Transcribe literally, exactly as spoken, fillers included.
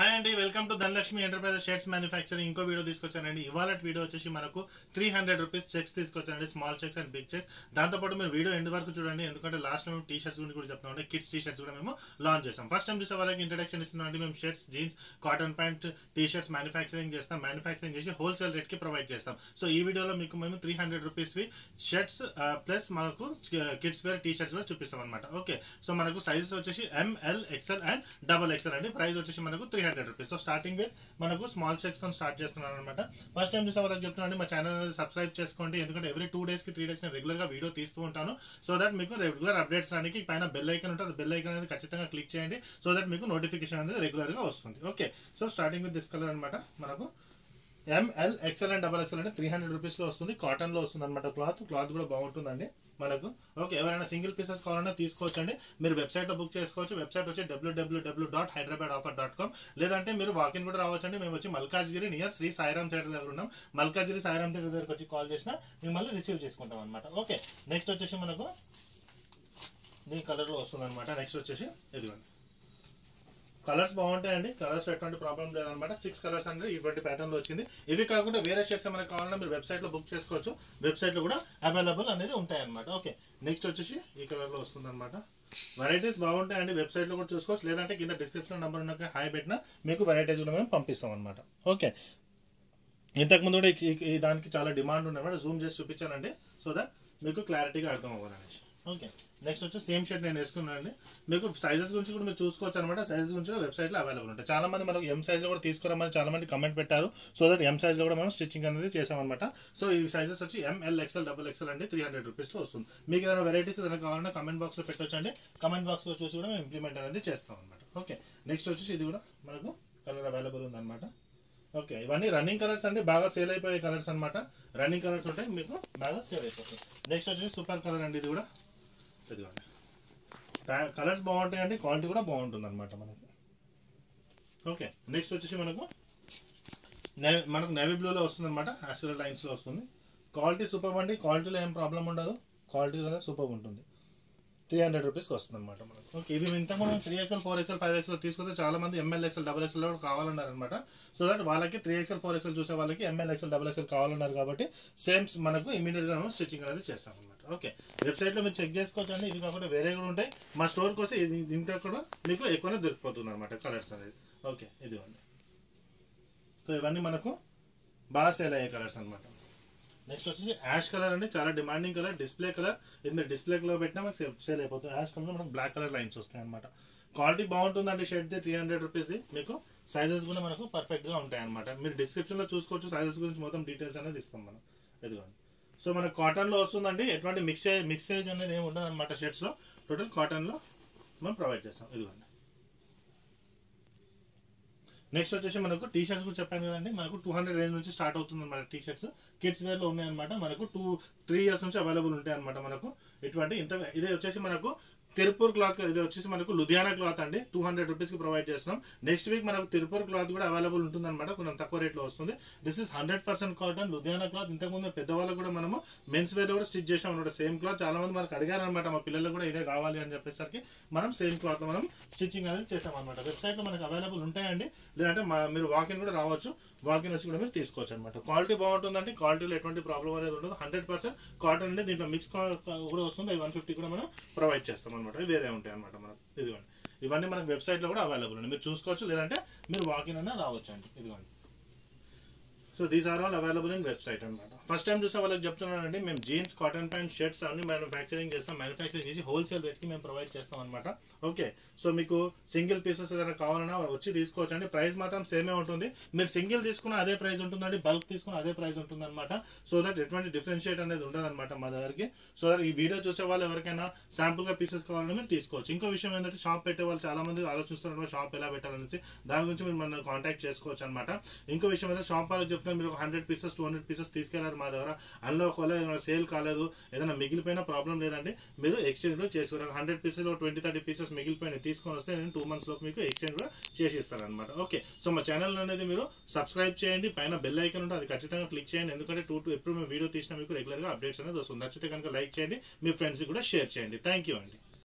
High अंडी welcome to Dhanalakshmi enterprises shades manufacturing इंको video తీసుకొచ్చానండి। ఇవాళ వీడియో వచ్చేసి మనకు तीन सौ రూపాయస్ చెక్స్ తీసుకొచ్చానండి, small checks and big checks. దాంతో పాటు మీరు వీడియో ఎండ్ వరకు చూడండి, ఎందుకంటే లాస్ట్ లో మేము టీ షర్ట్స్ గురించి కూడా చెప్తామండి, కిడ్స్ టీ షర్ట్స్ కూడా మేము లాంచ్ చేసాం। ఫస్ట్ టైం చూసే వాళ్ళకి ఇంట్రడక్షన్ ఇస్తున్నామండి। మేము shirts, jeans, cotton pant, T shirts manufacturing చేస్తాం। మ్యానుఫ్యాక్చరింగ్ చేసి హోల్సేల్ రేట్ కి ప్రొవైడ్ చేస్తాం। సో ఈ వీడియోలో మీకు మేము तीन सौ రూపాయస్ వి షర్ట్స్ ప్లస్ మనకు కిడ్స్ వేర్ టీ షర్ట్స్ కూడా చూపిస్తాం అన్నమాట। ఓకే, సో మనకు సైజెస్ వచ్చేసి M L X L and double X L అండి। ప్రైస్ వచ్చేసి మనకు तीन सौ రూపాయస్। సో స్టార్టింగ్ విత్ మనకు స్మాల్ చెక్స్ తో స్టార్ట్ చేస్తున్నాను అన్నమాట। ఫస్ట్ టైం చూసే వాళ్ళకి చెప్తున్నాను, మా ఛానల్ అనేది సబ్స్క్రైబ్ చేసుకోండి, ఎందుకంటే ఎవ్రీ టూ డేస్ కి త్రీ డేస్ నేను రెగ్యులర్ గా వీడియో తీస్తూ ఉంటాను। సో దట్ మీకు రెగ్యులర్ అప్డేట్స్ రానికి పైన బెల్ ఐకాన్ ఉంటుంది, బెల్ ఐకాన్ అనేది ఖచ్చితంగా క్లిక్ చేయండి, సో దట్ మీకు నోటిఫికేషన్ అనేది రెగ్యులర్ గా వస్తుంది। Okay, so starting with this colour అన్నమాట। మనకు M L XL and double XL అంటే త్రీ హండ్రెడ్ రూపీస్ లో వస్తుంది, కాటన్ లో వస్తుంది అనమాట। క్లాత్ క్లాత్ కూడా బాగుంటుందండి మనకు। ఓకే, ఎవరైనా సింగిల్ పీసెస్ కావాలన్నా తీసుకోవచ్చండి, మీరు వెబ్సైట్ లో బుక్ చేసుకోవచ్చు। వెబ్సైట్ వచ్చి W W W dot Hyderabad offer dot com, లేదంటే మీరు వాకిన్ కూడా రావచ్చండి। మేము వచ్చి మల్కాజ్గిరి నియర్ శ్రీ సాయిరామ్ థియేటర్ దగ్గర ఉన్నాం। మల్కాజ్గిరి సాయిరామ్ థియేటర్ దగ్గరకు వచ్చి కాల్ చేసినా మిమ్మల్ని రిసీవ్ చేసుకుంటాం అనమాట। ఓకే, నెక్స్ట్ వచ్చేసి మనకు దీని కలర్ లో వస్తుంది అనమాట। నెక్స్ట్ వచ్చేసి ఇదిగోండి, కలర్స్ బాగుంటాయండి, కలర్స్ ఎటువంటి ప్రాబ్లం లేదనమాట। సిక్స్ కలర్స్ అండి ఇటువంటి ప్యాటర్న్ లో వచ్చింది। ఇవి కాకుండా వేరే షర్ట్స్ ఏమైనా కావాలన్నా మీరు వెబ్సైట్ లో బుక్ చేసుకోవచ్చు, వెబ్సైట్ లో కూడా అవైలబుల్ అనేది ఉంటాయి అనమాట। ఓకే, నెక్స్ట్ వచ్చేసి ఈ కలర్ లో వస్తుంది అనమాట। వెరైటీస్ బాగుంటాయండి, వెబ్సైట్ లో కూడా చూసుకోవచ్చు, లేదంటే కింద డిస్క్రిప్షన్ నంబర్ ఉన్న హాయ్ పెట్టినా మీకు వెరైటీస్ కూడా మేము పంపిస్తాం అనమాట। ఓకే, ఇంతకుముందు కూడా దానికి చాలా డిమాండ్ ఉందన్నమాట, జూమ్ చేసి చూపించానండి, సో దట్ మీకు క్లారిటీగా అర్థం అవ్వాలనేసి। ఓకే, నెక్స్ట్ వచ్చి సేమ్ షర్ట్ నేను వేసుకున్నాను అండి। మీకు సైజెస్ గురించి కూడా మీరు చూసుకోవచ్చు అనమాట, సైజెస్ గురించి కూడా వెబ్సైట్లో అవైలబుల్ ఉంటాయి। చాలా మంది మనకు ఎం సైజ్ లో కూడా తీసుకురామని చాలా మంది కమెంట్ పెట్టారు, సో దట్ ఎం సైజ్ లో కూడా మనం స్టిచ్చింగ్ అనేది చేసామన్నమాట। సో ఈ సైజెస్ వచ్చి ఎంఎల్ ఎక్స్ఎల్ డబుల్ ఎక్స్ఎల్ అండి, త్రీ హండ్రెడ్ రూపీస్ లో వస్తుంది। మీకు ఏదైనా వెరైటీస్ ఏదైనా కావాలన్నా కమెంట్ బాక్స్ లో పెట్టొచ్చండి, కమెంట్ బాక్స్ లో చూసి కూడా మేము ఇంప్లిమెంట్ అనేది చేస్తాం అనమాట। ఓకే, నెక్స్ట్ వచ్చేసి ఇది కూడా మనకు కలర్ అవైలబుల్ ఉందన్నమాట। ఓకే, ఇవన్నీ రన్నింగ్ కలర్స్ అండి, బాగా సేల్ అయిపోయే కలర్స్ అనమాట। రన్నింగ్ కలర్స్ ఉంటాయి, మీకు బాగా సేల్ అయిపోతుంది। నెక్స్ట్ వచ్చేసి సూపర్ కలర్ అండి, ఇది కూడా ఇదిగోండి, కలర్స్ బాగుంటాయండి, క్వాలిటీ కూడా బాగుంటుంది అనమాట మనకి। ఓకే, నెక్స్ట్ వచ్చేసి మనకు మనకు నేవీ బ్లూలో వస్తుంది అనమాట, యాషురల్ లైన్స్లో వస్తుంది। క్వాలిటీ సూపర్ అండి, క్వాలిటీలో ఏం ప్రాబ్లం ఉండదు, క్వాలిటీ సూపర్ ఉంటుంది, త్రీ హండ్రెడ్ రూపీస్కి వస్తుంది అనమాట మనకు। ఓకే, ఇవి ఇంత మనం three XL four XL five XL తీసుకుంటే చాలా మంది ఎంఎల్ ఎక్స్ఎల్ డబల్ ఎక్స్ఎల్ కూడా కావాలన్నారనమాట। సో దట్ వాళ్ళకి త్రీ ఎక్స్ఎల్ ఫోర్ ఎక్స్ఎల్ చూసే వాళ్ళకి ఎంఎల్ ఎక్స్ఎల్ డబల్ ఎక్స్ఎల్ కావాలన్నారు కాబట్టి సేమ్స్ మనకు ఇమీడియట్గా మనం స్టిచ్చింగ్ అనేది చేస్తాం అనమాట। ఓకే, వెబ్సైట్లో మీరు చెక్ చేసుకోవచ్చు అండి, ఇది కాకుండా వేరే కూడా ఉంటాయి। మా స్టోర్కి వస్తే ఇంకా కూడా మీకు ఎక్కువనే దొరికిపోతుంది అనమాట కలర్స్ అనేది। ఓకే, ఇదిగోండి, సో ఇవన్నీ మనకు బాగా సేల్ అయ్యే కలర్స్ అనమాట। నెక్స్ట్ వచ్చేసి యాష్ కలర్ అండి, చాలా డిమాండింగ్ కలర్, డిస్ప్లే కలర్। ఇది మీరు డిస్ప్లే కలర్ పెట్టినా మనకు సేల్ అయిపోతుంది। యాష్ కలర్ మనకు బ్లాక్ కలర్ లైన్స్ వస్తాయి అనమాట। క్వాలిటీ బాగుంటుందండి షర్ట్ది, త్రీ హండ్రెడ్ రూపీస్ది। మీకు సైజెస్ కూడా మనకు పర్ఫెక్ట్గా ఉంటాయి అనమాట, మీరు డిస్క్రిప్షన్లో చూసుకోవచ్చు। సైజెస్ గురించి మొత్తం డీటెయిల్స్ అనేది ఇస్తాం మనం, ఇదిగోండి। సో మనకు కాటన్లో వస్తుందండి, ఎటువంటి మిక్సేజ్ మిక్సేజ్ అనేది ఏమి ఉండదు అనమాట షర్ట్స్లో, టోటల్ కాటన్లో మనం ప్రొవైడ్ చేస్తాం, ఇదిగోండి। నెక్స్ట్ వచ్చేసి మనకు టీ షర్ట్స్ కూడా చెప్పాను కదండి, మనకు టూ హండ్రెడ్ రేంజ్ నుంచి స్టార్ట్ అవుతుంది అనమాట టీ షర్ట్స్। కిడ్స్ వేర్లో ఉన్నాయన్నమాట, మనకు టూ త్రీ ఇయర్స్ నుంచి అవైలబుల్ ఉంటాయి అనమాట మనకు ఇటువంటి ఇంత। ఇదే వచ్చేసి మనకు తిరుపూర్ క్లాత్, ఇది వచ్చేసి మనకు లుధియానా క్లాత్ అండి, టూ హండ్రెడ్ రూపీస్కి ప్రొవైడ్ చేస్తున్నాం। నెక్స్ట్ వీక్ మనకు తిరుపూర్ క్లాత్ కూడా అవైలబుల్ ఉంటుంది అనమాట, కొంచెం తక్కువ రేట్లో వస్తుంది। This is hundred percent cotton Ludhiana cloth. ఇంతకుముందు పెద్దవాళ్ళు కూడా మనము మెన్స్ వేర్లో కూడా స్టిచ్ చేసాం అనమాట సేమ్ క్లాత్। చాలా మంది మనకు అడిగారు అనమాట, మా పిల్లలు కూడా ఇదే కావాలి అని చెప్పేసరికి మనం సేమ్ క్లాత్ మనం స్టిచ్చింగ్ అనేది చేసాం అనమాట। వెబ్సైట్లో మనకు అవైలబుల్ ఉంటాయండి, లేదంటే మీరు వాకిన్ కూడా రావచ్చు, వాకిన్ వచ్చి కూడా మీరు తీసుకోవచ్చు అనమాట। క్వాలిటీ బాగుంటుందండి, క్వాలిటీలో ఎటువంటి ప్రాబ్లం అనేది ఉండదు, హండ్రెడ్ పర్సెంట్ కాటన్ అండి। దీంట్లో మిక్స్ కూడా వస్తుంది, వన్ ఫిఫ్టీ కూడా మనం ప్రొవైడ్ చేస్తాం అనమాట, వేరే ఉంటాయి అనమాట మనకు, ఇదిగోండి। ఇవన్నీ మనకు వెబ్సైట్లో కూడా అవైలబుల్ అండి, మీరు చూసుకోవచ్చు, లేదంటే మీరు వాకిన్ అన్నా రావచ్చు అండి, ఇదిగోండి। So these are all available in website అనమాట। ఫస్ట్ టైం చూసే వాళ్ళకి చెప్తున్నానండి, మేము జీన్స్, కాటన్ ప్యాంట్, షర్ట్స్ అన్ని మ్యానుఫ్యాక్చరింగ్ చేస్తాం, మ్యానుఫ్యాక్చరింగ్ చేసి హోల్సేల్ రేట్కి మేము ప్రొవైడ్ చేస్తాం అనమాట। ఓకే, సో మీకు సింగిల్ పీసెస్ ఏదైనా కావాలన్నా వచ్చి తీసుకోవచ్చండి, ప్రైస్ మాత్రం సేమే ఉంటుంది। మీరు సింగిల్ తీసుకున్న అదే ప్రైస్ ఉంటుందండి, బల్క్ తీసుకున్న అదే ప్రైస్ ఉంటుందన్నమాట। సో దట్ ఎటువంటి డిఫరెన్షియేట్ అనేది ఉండదన్నమాట మా దగ్గరికి। సో దట్ ఈ వీడియో చూసే వాళ్ళు ఎవరికైనా శాంపుల్గా పీసెస్ కావాలని మీరు తీసుకోవచ్చు। ఇంకో విషయం ఏంటంటే, షాప్ పెట్టే వాళ్ళు చాలా మంది ఆలోచిస్తున్నారు షాప్ ఎలా పెట్టాలనేసి, దాని గురించి మీరు మన కాంటాక్ట్ చేసుకోవచ్చు అనమాట। ఇంకో విషయం ఏంటంటే, షాప్ వాళ్ళకి చెప్తాను, మీరు hundred pieces two hundred pieces తీసుకెళ్లారు మా దగ్గర, అందులో ఒకవేళ ఏదైనా సేల్ కాలేదు, ఏదైనా మిగిలిపోయినా ప్రాబ్లం లేదండి, మీరు ఎక్స్చేంజ్లో చేసుకోవాలి। Hundred pieces twenty thirty pieces మిగిలిపోయినాయి తీసుకొని వస్తే నేను టూ మంత్స్లో మీకు ఎక్స్చేంజ్ కూడా చేసి ఇస్తాను అనమాట। ఓకే, సో మా ఛానల్ అనేది మీరు సబ్స్క్రైబ్ చేయండి, పైన బెల్ ఐకాన్ ఉంటుంది, అది ఖచ్చితంగా క్లిక్ చేయండి, ఎందుకంటే టూ టూ ఎప్పుడు మేము వీడియో తీసినా మీకు రెగ్యులర్గా అప్డేట్స్ అనేది వస్తుంది। నచ్చితే కనుక లైక్ చేయండి, మీ ఫ్రెండ్స్కి కూడా షేర్ చేయండి। థ్యాంక్ యూ అండి।